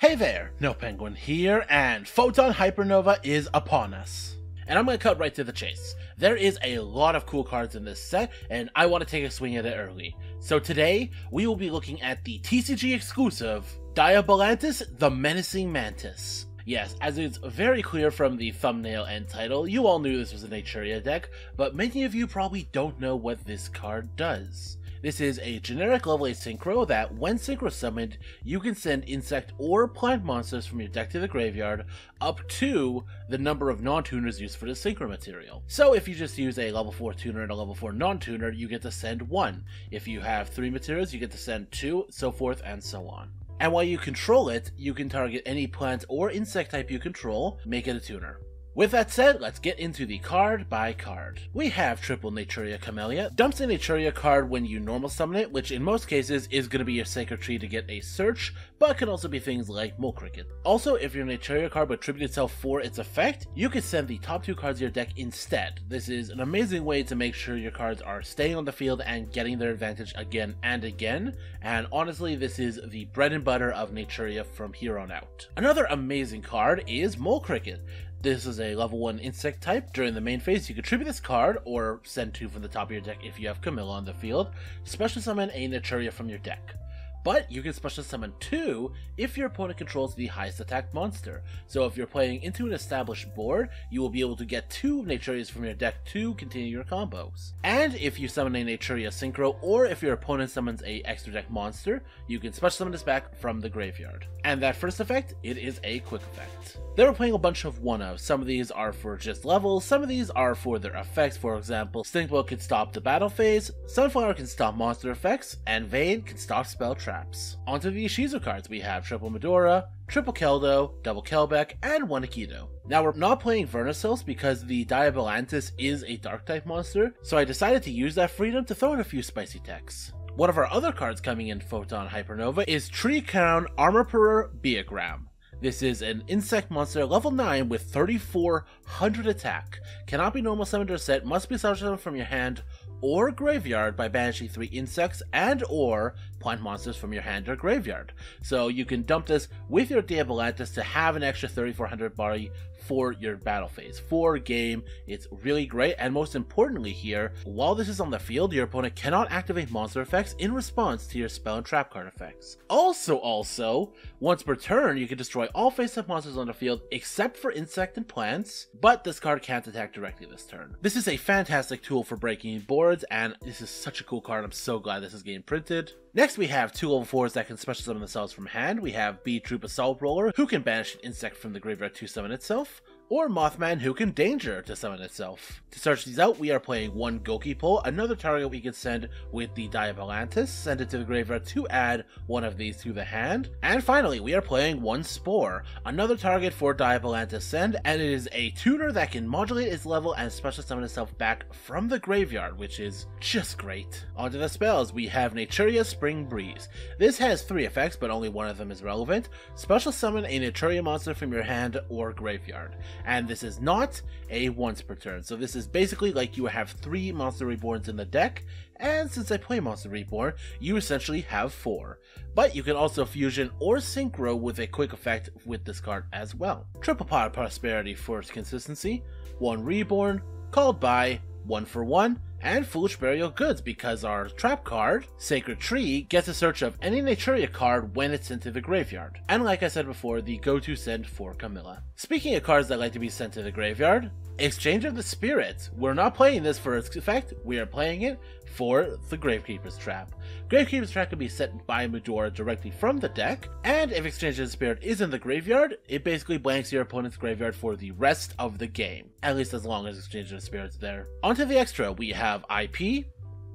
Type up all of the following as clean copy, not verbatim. Hey there, NoPenguin here, and Photon Hypernova is upon us. And I'm going to cut right to the chase. There is a lot of cool cards in this set, and I want to take a swing at it early. So today, we will be looking at the TCG exclusive, Diabolantis the Menacing Mantis. Yes, as it's very clear from the thumbnail and title, you all knew this was a Naturia deck, but many of you probably don't know what this card does. This is a generic level 8 synchro that, when synchro summoned, you can send insect or plant monsters from your deck to the graveyard, up to the number of non-tuners used for the synchro material. So if you just use a level 4 tuner and a level 4 non-tuner, you get to send 1. If you have 3 materials, you get to send 2, so forth and so on. And while you control it, you can target any plant or insect type you control, make it a tuner. With that said, let's get into the card by card. We have triple Naturia Camellia. Dumps a Naturia card when you normal summon it, which in most cases is going to be your Sacred Tree to get a search, but can also be things like Mole Cricket. Also, if your Naturia card would tribute itself for its effect, you could send the top 2 cards of your deck instead. This is an amazing way to make sure your cards are staying on the field and getting their advantage again and again, and honestly this is the bread and butter of Naturia from here on out. Another amazing card is Mole Cricket. This is a level 1 insect type. During the main phase, you can tribute this card, or send 2 from the top of your deck if you have Camilla on the field, special summon a Naturia from your deck. But you can special summon 2 if your opponent controls the highest attack monster. So if you're playing into an established board, you will be able to get 2 Naturias from your deck to continue your combos. And if you summon a Naturia synchro, or if your opponent summons a extra deck monster, you can special summon this back from the graveyard. And that first effect, it is a quick effect. They were playing a bunch of 1-0s. Some of these are for just levels, some of these are for their effects. For example, Stinkbug can stop the battle phase, Sunflower can stop monster effects, and Vayne can stop spell traps. Onto the Shizu cards, we have triple Medora, triple Keldo, double Kelbeck, and 1 Ikido. Now we're not playing Vermicils because the Diabolantis is a dark type monster, so I decided to use that freedom to throw in a few spicy techs. One of our other cards coming in Photon Hypernova is Tree Crown Armor Purr Biogram. This is an insect monster, level 9 with 3400 attack. Cannot be normal summoned or set, must be special summoned from your hand or graveyard by banishing 3 insects and or plant monsters from your hand or graveyard. So you can dump this with your Diabolantis to have an extra 3400 body for your battle phase, for game. It's really great, and most importantly here, while this is on the field, your opponent cannot activate monster effects in response to your spell and trap card effects. Also, once per turn, you can destroy all face-up monsters on the field except for insect and plants, but this card can't attack directly this turn. This is a fantastic tool for breaking boards, and this is such a cool card. I'm so glad this is getting printed. Next, we have 2 level 4s that can special summon themselves from hand. We have B Troop Assault Roller, who can banish an insect from the graveyard to summon itself, or Mothman, who can danger to summon itself. To search these out, we are playing 1 Gokipole, another target we can send with the Diabolantis, send it to the graveyard to add 1 of these to the hand. And finally, we are playing 1 Spore, another target for Diabolantis send, and it is a tuner that can modulate its level and special summon itself back from the graveyard, which is just great. Onto the spells, we have Naturia Spring Breeze. This has 3 effects, but only one of them is relevant. Special summon a Naturia monster from your hand or graveyard. And this is not a once per turn, so this is basically like you have 3 Monster Reborns in the deck, and since I play Monster Reborn, you essentially have 4. But you can also fusion or synchro with a quick effect with this card as well. Triple Pot of Prosperity for its consistency, 1 Reborn, Called By, 1 for 1, and Foolish Burial Goods, because our trap card, Sacred Tree, gets a search of any Naturia card when it's sent to the graveyard. And like I said before, the go-to send for Camilla. Speaking of cards that like to be sent to the graveyard, Exchange of the Spirits. We're not playing this for its effect, we are playing it for the Gravekeeper's Trap. Gravekeeper's Trap can be set by Medora directly from the deck, and if Exchange of the Spirit is in the graveyard, it basically blanks your opponent's graveyard for the rest of the game, at least as long as Exchange of the Spirit's there. Onto the extra, we have IP,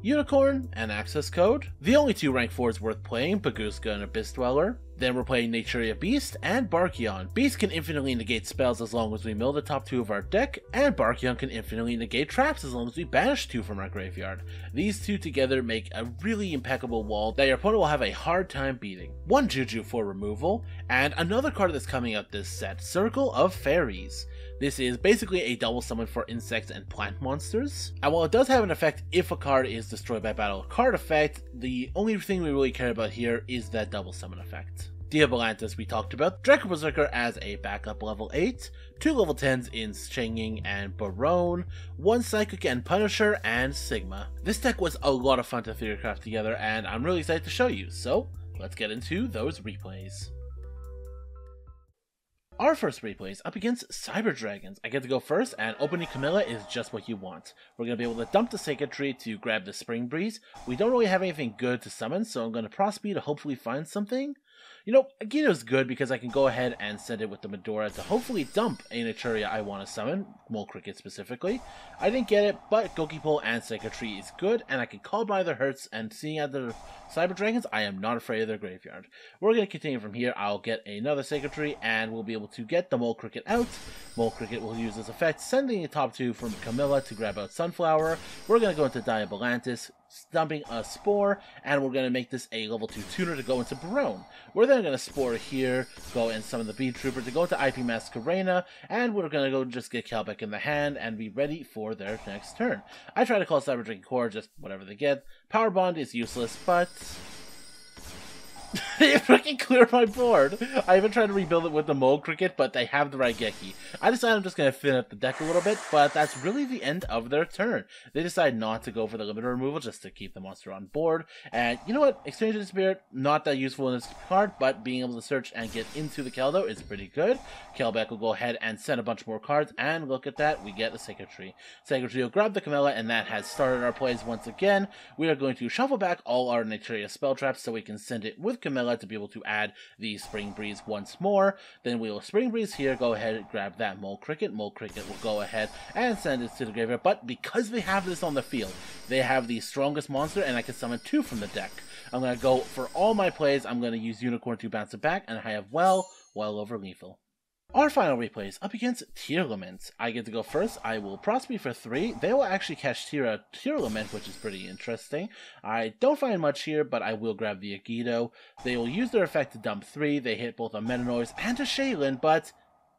Unicorn, and Access Code. The only 2 rank 4s worth playing, Paguska and Abyss Dweller. Then we're playing Naturia Beast and Barkeon. Beast can infinitely negate spells as long as we mill the top 2 of our deck, and Barkeon can infinitely negate traps as long as we banish 2 from our graveyard. These 2 together make a really impeccable wall that your opponent will have a hard time beating. 1 Juju for removal, and another card that's coming out this set, Circle of Fairies. This is basically a double summon for insects and plant monsters, and while it does have an effect if a card is destroyed by battle card effect, the only thing we really care about here is that double summon effect. Diabolantis we berserker about, Draco Berserker as a backup level 8, 2 level 10s in Shanging and Barone, 1 Psychic and Punisher, and Sigma. This deck was a lot of fun to figure craft together, and I'm really excited to show you, so let's get into those replays. Our first replay is up against Cyber Dragons. I get to go first, and opening Camellia is just what you want. We're going to be able to dump the Sacred Tree to grab the Spring Breeze. We don't really have anything good to summon, so I'm going to Prospeed to hopefully find something. You know, Agito's good because I can go ahead and send it with the Medora to hopefully dump a Naturia I want to summon, Mole Cricket specifically. I didn't get it, but Gokipole and Sacred Tree is good, and I can call by their hurts, and seeing out the Cyber Dragons, I am not afraid of their graveyard. We're going to continue from here. I'll get another Sacred Tree, and we'll be able to get the Mole Cricket out. Mole Cricket will use this effect, sending the top 2 from Camellia to grab out Sunflower. We're going to go into Diabolantis, dumping a Spore, and we're going to make this a level 2 tuner to go into Barone. We're then going to Spore here, go and summon the B Trooper to go into IP Mascarena, and we're going to go just get Kelbeck in the hand and be ready for their next turn. I try to call Cyber Dragon Core, just whatever they get. Power Bond is useless, but they freaking clear my board. I even tried to rebuild it with the Mole Cricket, but they have the Raigeki. I decided I'm just going to thin up the deck a little bit, but that's really the end of their turn. They decide not to go for the limiter removal just to keep the monster on board. And you know what? Exchange of the Spirit, not that useful in this card, but being able to search and get into the Keldo is pretty good. Kelbeck will go ahead and send a bunch more cards, and look at that, we get the Sacred Tree. Sacred Tree will grab the Camellia, and that has started our plays once again. We are going to shuffle back all our Naturia spell traps so we can send it with Camellia to be able to add the Spring Breeze once more. Then we will Spring Breeze here, go ahead and grab that Mole Cricket. Mole Cricket will go ahead and send it to the graveyard, but because they have this on the field, they have the strongest monster, and I can summon 2 from the deck. I'm going to go for all my plays. I'm going to use Unicorn to bounce it back, and I have well over lethal. Our final replay is up against Tier Lament. I get to go first. I will Prosper for 3. They will actually catch Tier Lament, which is pretty interesting. I don't find much here, but I will grab the Agito. They will use their effect to dump 3. They hit both a Metanoise and a Shailen, but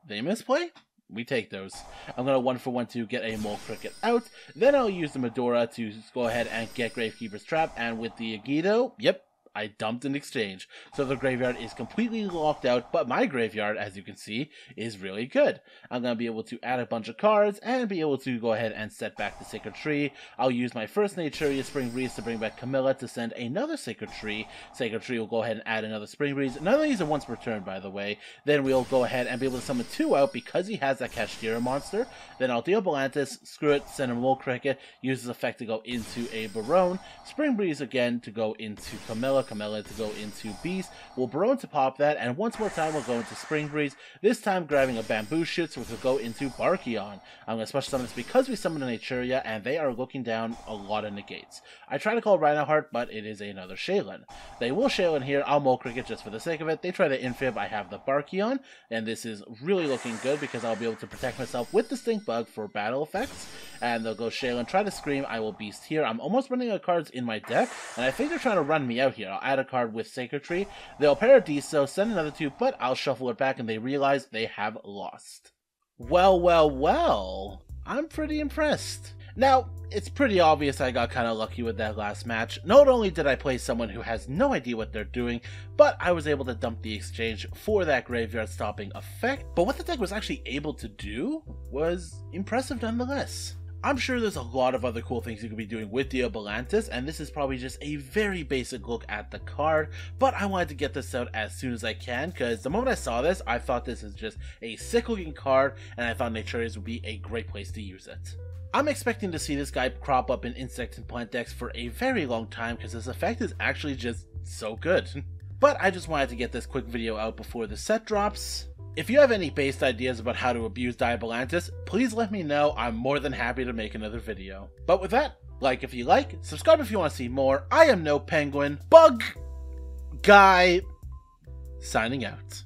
they misplay. We take those. I'm going to 1-for-1 to get a Mole Cricket out. Then I'll use the Medora to go ahead and get Gravekeeper's Trap, and with the Agito, yep, I dumped an exchange, so the graveyard is completely locked out, but my graveyard, as you can see, is really good. I'm going to be able to add a bunch of cards and be able to go ahead and set back the Sacred Tree. I'll use my first Naturia Spring Breeze to bring back Camellia to send another Sacred Tree. Sacred Tree will go ahead and add another Spring Breeze. None of these are once per turn, by the way. Then we'll go ahead and be able to summon 2 out because he has that Kashtira monster. Then I'll deal Diabolantis, screw it, send a Mole Cricket, use his effect to go into a Barone. Spring Breeze again to go into Camellia. Camellia to go into Beast. We'll Barone to pop that, and once more time we'll go into Spring Breeze, this time grabbing a Bamboo Shoots, which will go into Barkeon. I'm going to special summon this because we summoned a Naturia, and they are looking down a lot of negates. I try to call Rhinoheart, but it is another Shailen. They will Shailen here. I'll Mole Cricket just for the sake of it. They try to infib. I have the Barkeon, and this is really looking good because I'll be able to protect myself with the Stinkbug for battle effects, and they'll go Shailen, try to scream. I will Beast here. I'm almost running out of cards in my deck, and I think they're trying to run me out here. I'll add a card with Sacred Tree. They'll Paradiso, send another 2, but I'll shuffle it back, and they realize they have lost. Well. I'm pretty impressed. Now, it's pretty obvious I got kind of lucky with that last match. Not only did I play someone who has no idea what they're doing, but I was able to dump the exchange for that graveyard stopping effect. But what the deck was actually able to do was impressive nonetheless. I'm sure there's a lot of other cool things you could be doing with Diabolantis, and this is probably just a very basic look at the card, but I wanted to get this out as soon as I can, because the moment I saw this, I thought this is just a sick looking card, and I thought Naturia's would be a great place to use it. I'm expecting to see this guy crop up in insect and plant decks for a very long time, because this effect is actually just so good. But I just wanted to get this quick video out before the set drops. If you have any based ideas about how to abuse Diabolantis, please let me know. I'm more than happy to make another video. But with that, like if you like, subscribe if you want to see more. I am NoPenguin, Bug Guy, signing out.